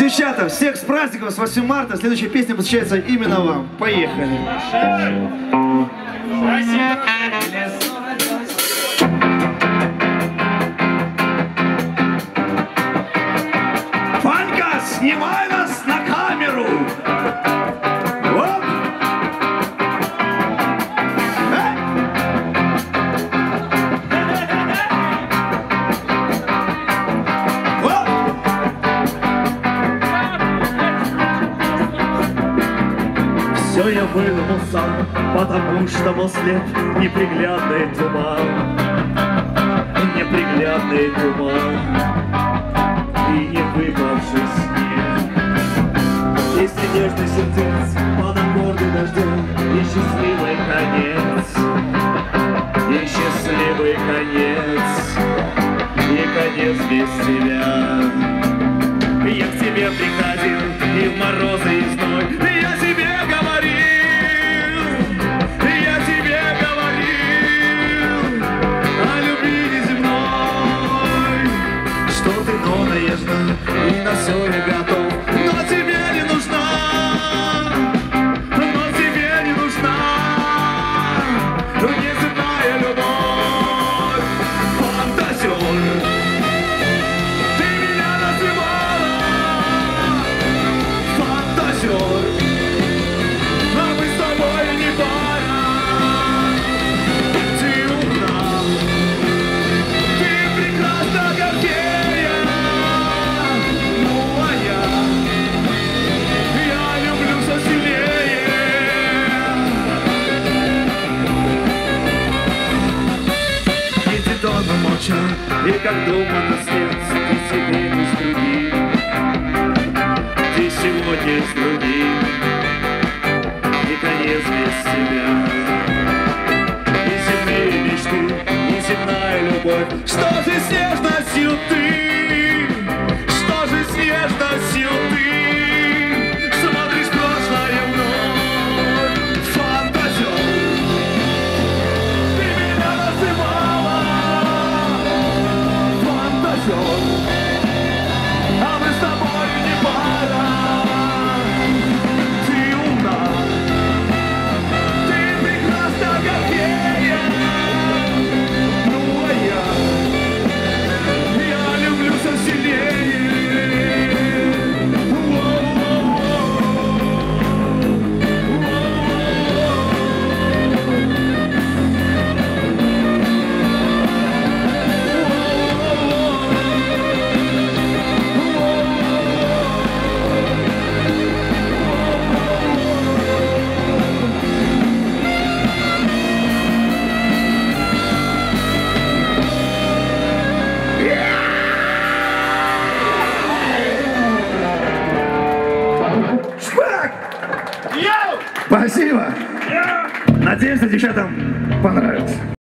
Девчата, всех с праздником, с 8 марта. Следующая песня посвящается именно вам. Поехали. Фанька, снимай нас на камеру. Я вынул сам, потому что был след неприглядный туман, и не выпавший снег. Если нежный сердец под аккорды дождем, и счастливый конец, и конец без тебя. Я к тебе приходил и в морозы, и в зной. И на все не готов, но тебе не нужна, неземная любовь. Фантазер, ты меня называла фантазер, а мы с тобой не пара. Ты умна, ты прекрасна, как я. И как дома на сердце ты сегодня с другим, и конец без тебя. И земные мечты, и земная любовь. Что же с нежностью ты? Что же с нежностью ты? Смотришь в прошлое вновь, фантазер. А мы с тобой не пара. Ты умна, ты прекрасна, как я. Ну а я люблю со Спасибо! Надеемся, девчатам понравилось.